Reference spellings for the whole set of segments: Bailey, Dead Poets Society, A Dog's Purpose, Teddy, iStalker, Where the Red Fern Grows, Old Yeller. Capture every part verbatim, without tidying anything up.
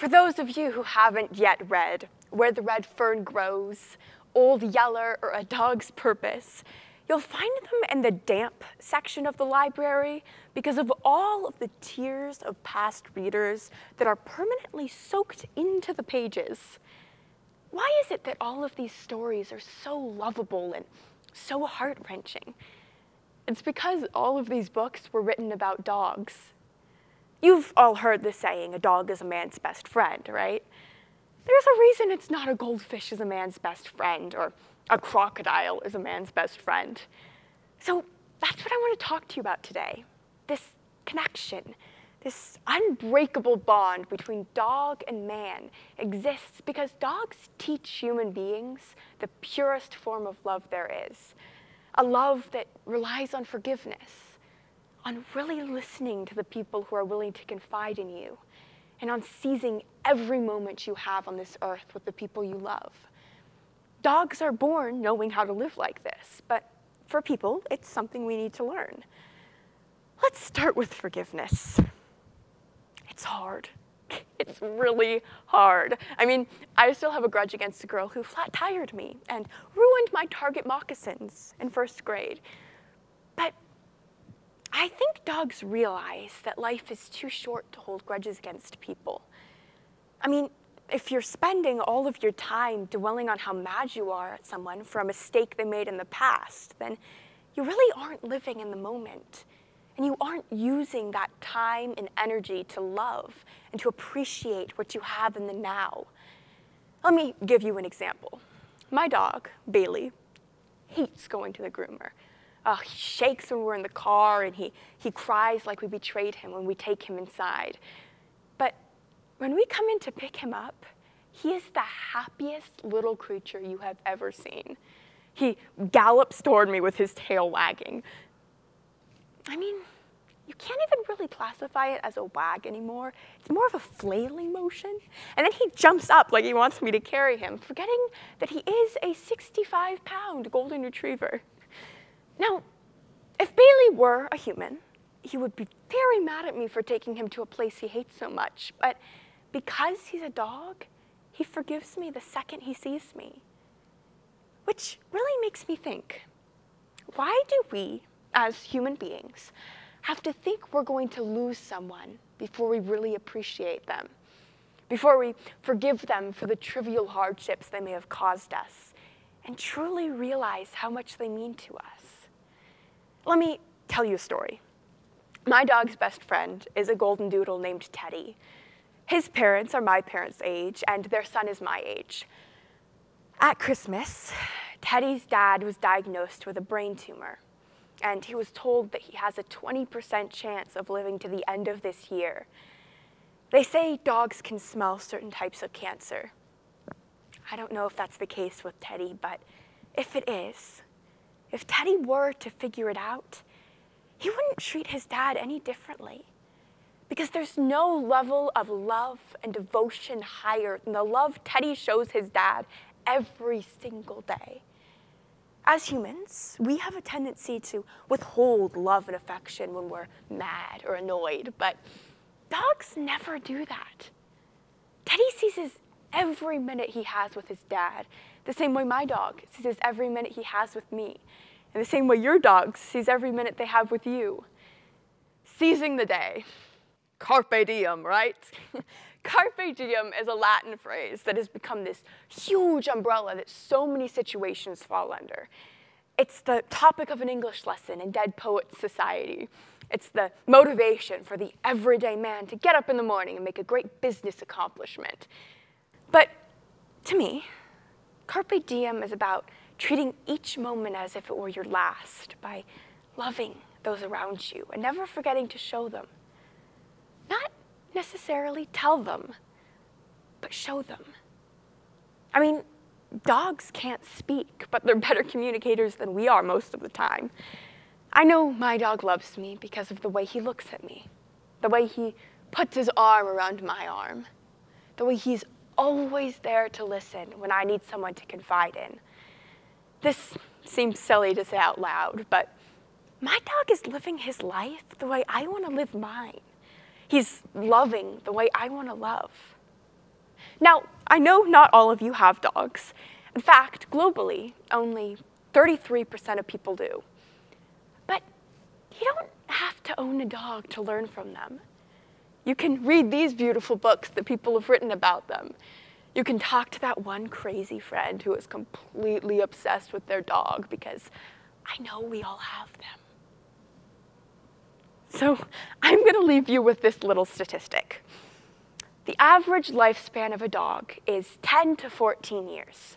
For those of you who haven't yet read Where the Red Fern Grows, Old Yeller, or A Dog's Purpose, you'll find them in the damp section of the library because of all of the tears of past readers that are permanently soaked into the pages. Why is it that all of these stories are so lovable and so heart-wrenching? It's because all of these books were written about dogs. You've all heard the saying, a dog is a man's best friend, right? There's a reason it's not a goldfish is a man's best friend or a crocodile is a man's best friend. So that's what I want to talk to you about today, this connection. This unbreakable bond between dog and man exists because dogs teach human beings the purest form of love there is, a love that relies on forgiveness, on really listening to the people who are willing to confide in you, and on seizing every moment you have on this earth with the people you love. Dogs are born knowing how to live like this, but for people, it's something we need to learn. Let's start with forgiveness. It's hard. It's really hard. I mean, I still have a grudge against the girl who flat tired me and ruined my Target moccasins in first grade. But I think dogs realize that life is too short to hold grudges against people. I mean, if you're spending all of your time dwelling on how mad you are at someone for a mistake they made in the past, then you really aren't living in the moment. And you aren't using that time and energy to love and to appreciate what you have in the now. Let me give you an example. My dog, Bailey, hates going to the groomer. Uh, he shakes when we're in the car, and he, he cries like we betrayed him when we take him inside. But when we come in to pick him up, he is the happiest little creature you have ever seen. He gallops toward me with his tail wagging. I mean, you can't even really classify it as a wag anymore. It's more of a flailing motion. And then he jumps up like he wants me to carry him, forgetting that he is a sixty-five pound golden retriever. Now, if Bailey were a human, he would be very mad at me for taking him to a place he hates so much. But because he's a dog, he forgives me the second he sees me, which really makes me think, why do we, as human beings, have to think we're going to lose someone before we really appreciate them, before we forgive them for the trivial hardships they may have caused us, and truly realize how much they mean to us? Let me tell you a story. My dog's best friend is a golden doodle named Teddy. His parents are my parents' age, and their son is my age. At Christmas, Teddy's dad was diagnosed with a brain tumor, and he was told that he has a twenty percent chance of living to the end of this year. They say dogs can smell certain types of cancer. I don't know if that's the case with Teddy, but if it is, if Teddy were to figure it out, he wouldn't treat his dad any differently, because there's no level of love and devotion higher than the love Teddy shows his dad every single day. As humans, we have a tendency to withhold love and affection when we're mad or annoyed, but dogs never do that. Teddy seizes every minute he has with his dad, the same way my dog seizes every minute he has with me, and the same way your dog sees every minute they have with you. Seizing the day. Carpe diem, right? Carpe diem is a Latin phrase that has become this huge umbrella that so many situations fall under. It's the topic of an English lesson in Dead Poets Society. It's the motivation for the everyday man to get up in the morning and make a great business accomplishment. But to me, carpe diem is about treating each moment as if it were your last by loving those around you and never forgetting to show them. Not necessarily tell them, but show them. I mean, dogs can't speak, but they're better communicators than we are most of the time. I know my dog loves me because of the way he looks at me, the way he puts his arm around my arm, the way he's always there to listen when I need someone to confide in. This seems silly to say out loud, but my dog is living his life the way I want to live mine. He's loving the way I want to love. Now, I know not all of you have dogs. In fact, globally, only thirty-three percent of people do. But you don't have to own a dog to learn from them. You can read these beautiful books that people have written about them. You can talk to that one crazy friend who is completely obsessed with their dog, because I know we all have them. So I'm going to leave you with this little statistic. The average lifespan of a dog is ten to fourteen years.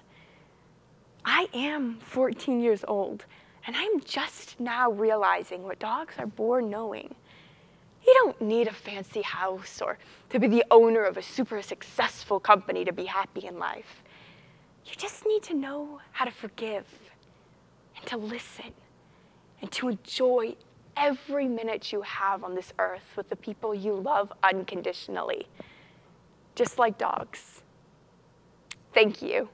I am fourteen years old, and I'm just now realizing what dogs are born knowing. You don't need a fancy house or to be the owner of a super successful company to be happy in life. You just need to know how to forgive and to listen and to enjoy every minute you have on this earth with the people you love unconditionally, just like dogs. Thank you.